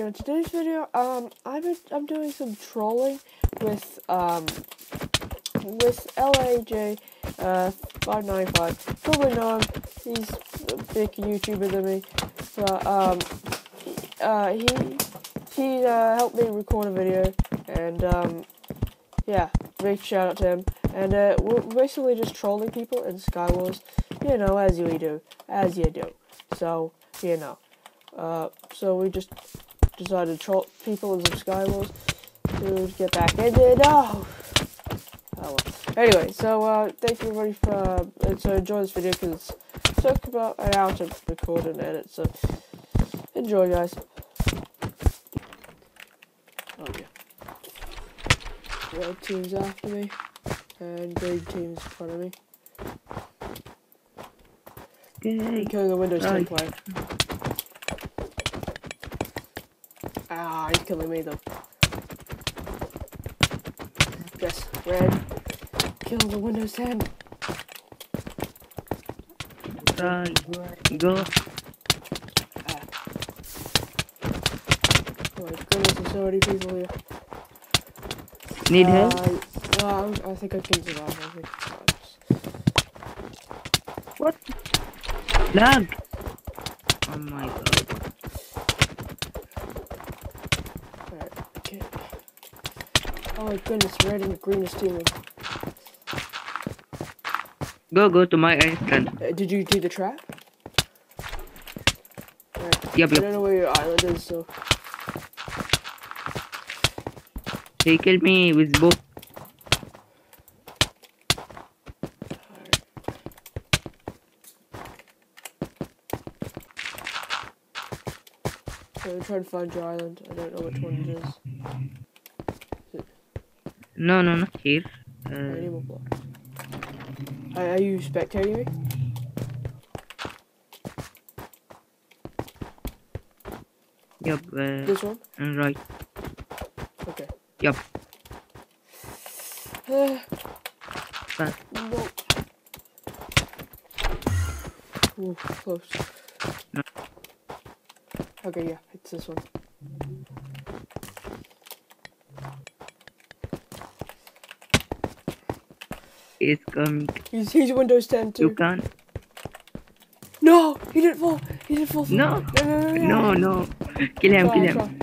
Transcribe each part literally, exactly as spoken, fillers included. here. In today's video, um, I've been, I'm doing some trolling with, um, with L A J five ninety-five. Uh, Probably not, he's a big YouTuber than me, but, um, uh, he, he, uh, helped me record a video, and, um, yeah, big shout out to him. And, uh, we're basically just trolling people in Skywars, you know, as you do, as you do. So, you know, uh, so we just decided to troll people in some Skywars to get back into it. Oh! Oh, well. Anyway, so, uh, thank you everybody for, uh, and so enjoy this video, because it took about an hour to record and edit, so enjoy, guys. Oh, yeah. Red team's after me, and green team's in front of me. I'm killing the Windows ten player. Ah, he's killing me though. Yes, red. Kill the Windows ten. Die, go. Ah. Oh my goodness, there's so many people here. Need uh, help? Uh, I think I can survive. I think survive. What? Lag! Oh my god. Alright, okay. Oh my goodness, red and green is stealing. Go, go to my island. Uh, did you do the trap? Alright. Yep, yep. I don't know where your island is, so... They killed me with both. I'm trying to find your island. I don't know which one it is. Is it? No, no, not here. Uh, animal block. Are, are you spectating me? Yep. Uh, this one? And right. Okay. Yep. Uh, but. No. Ooh, close. No. Okay, yeah, it's this one. It's coming. He's, he's Windows ten too. You can't. No, he didn't fall. He didn't fall. No, no, no, no, no, no. Kill him, kill him.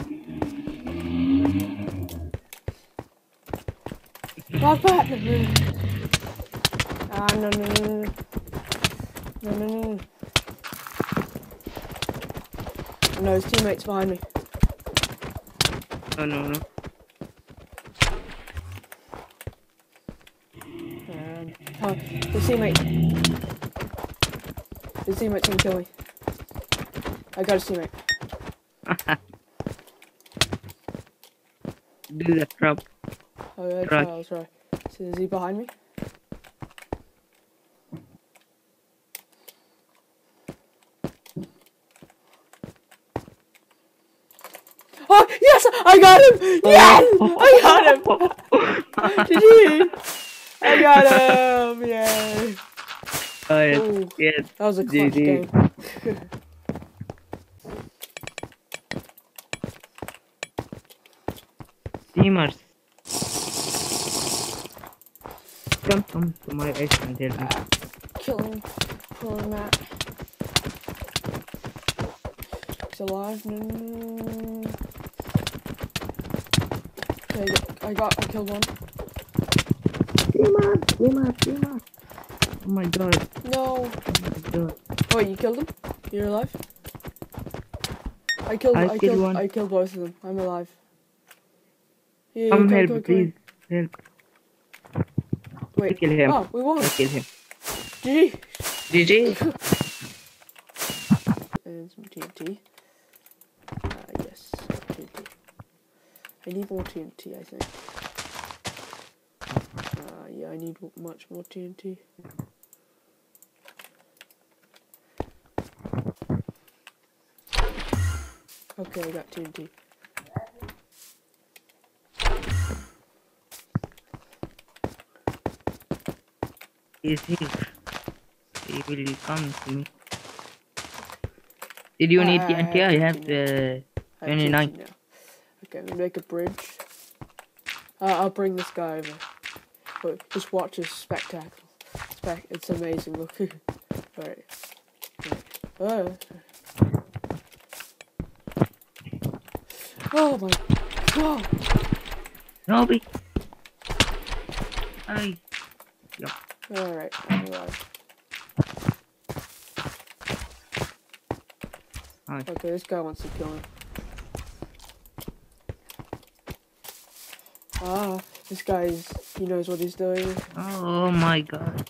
Not bad. Ah, no, no, no, no, no, no, no. No, his teammate's behind me. Oh no, no. Um, oh, his teammate. His teammate's gonna kill me. I got his teammate. Do that trap. Oh yeah, try, I'll try. So is he behind me? Oh, yes! I got him! Yes! I got him! Did you? I got him! Yay! Oh, yes. Ooh, yes. That was a clutch G G. Game. Steamers. Come, come to my ice and tell me. Kill him. Pull him out. He's alive. No, no, no. I got, I killed one. Steamer, steamer, steamer. Oh my god. No. Oh my god. Wait, you killed him? You're alive? I killed, I, I killed one. I killed both of them. I'm alive. Yeah, come, come help, come, please. Come. Help. Wait. I kill him. Oh, we won. I kill him. G G. G G. And some T N T. Uh, yes. T N T. I need more T N T, I think. Uh, yeah, I need much more T N T. Okay, I got T N T. Is he? He will come to me. Did you uh, need T N T? I have, I have T N T. Uh, I eighty-nine. Yeah. Okay, we make a bridge. Uh, I'll bring this guy over. But just watch this spectacle. Spec it's amazing. Look. Alright. Right. Oh. Oh my God. Nobby. Hey. Yep. Alright. Anyway. Hi. Okay, this guy wants to kill him. Ah, this guy is, he knows what he's doing. Oh my God.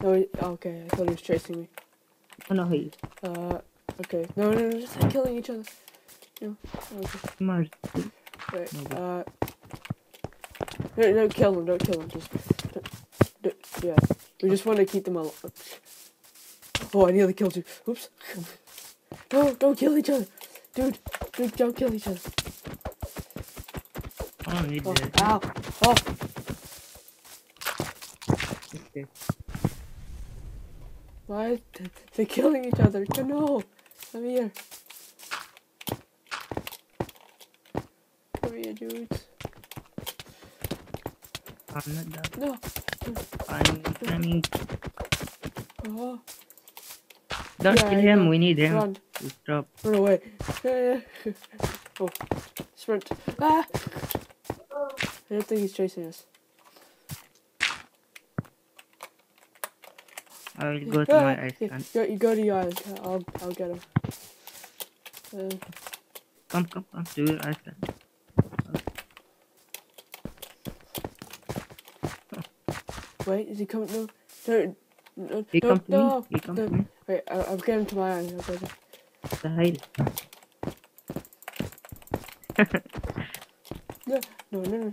No, he, okay, I thought he was chasing me. Oh no, he. Uh, okay. No, no, no, just like killing each other. No, okay. Mars. Wait, uh. No, don't kill him, don't kill him. Just. Don't, don't, yeah, we just want to keep them alive. Oh, I nearly killed you. Oops. No, don't kill each other. Dude, dude, don't kill each other. Oh, you oh, did. Ow. Oh. Okay. Why? They're killing each other. Oh, no. Come here. Come here, dudes. I'm not done. No. I'm coming. Oh. Don't yeah, kill him, we need him. Run. Drop. Run away. Yeah, yeah. Oh, sprint. Ah! I don't think he's chasing us. I'll go to ah, my ice yeah. go, You go to your ice. I'll, I'll get him. Uh, come, come, come. Do your ice stand. Oh. Wait, is he coming? No. No. No, he no, no. He no. Me. Wait, I, I'll get him to my eyes. The hide. No, no, no, no.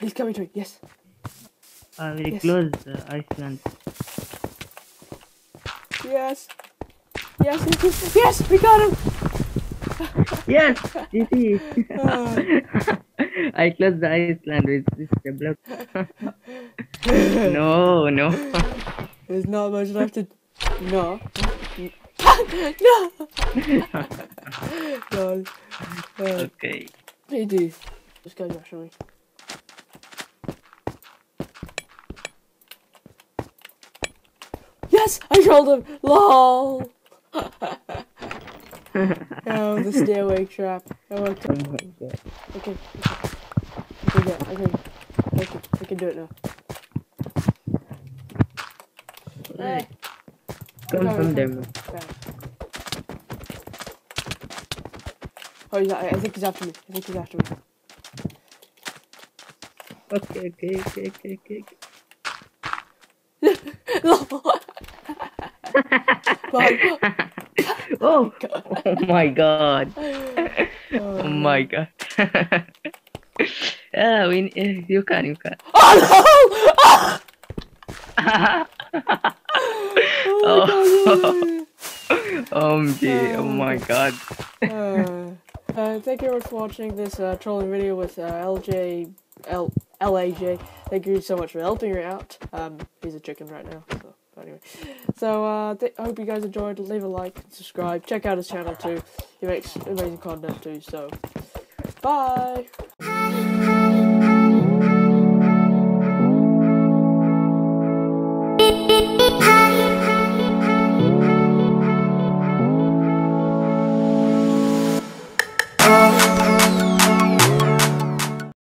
He's coming to me. Yes. I will yes. close the Iceland. Yes. Yes. Yes. Yes. We got him. Yes. G G. I closed the Iceland with this block. No, no. There's not much left to. No. No. No. Uh, okay. Hey, dude. This guy's rushing me. Yes, I killed him. Lol. Oh, the stairway trap. Oh, okay. Okay. Okay. Okay. Yeah, I can. I can. I can do it now. Hey. Come from them. Okay. Oh, he's, I think he's after me. I think he's after me. Okay. Okay. Okay. Okay. Okay. Bye. Oh, oh my God. Oh, oh my God. Yeah, we, uh, you can, you can. Oh no! Oh, oh my God. uh, uh, thank you for watching this uh, trolling video with uh, L A J. Thank you so much for helping me out. Um, he's a chicken right now. So. Anyway, so uh, I hope you guys enjoyed. Leave a like, subscribe, check out his channel too. He makes amazing content too. So, bye.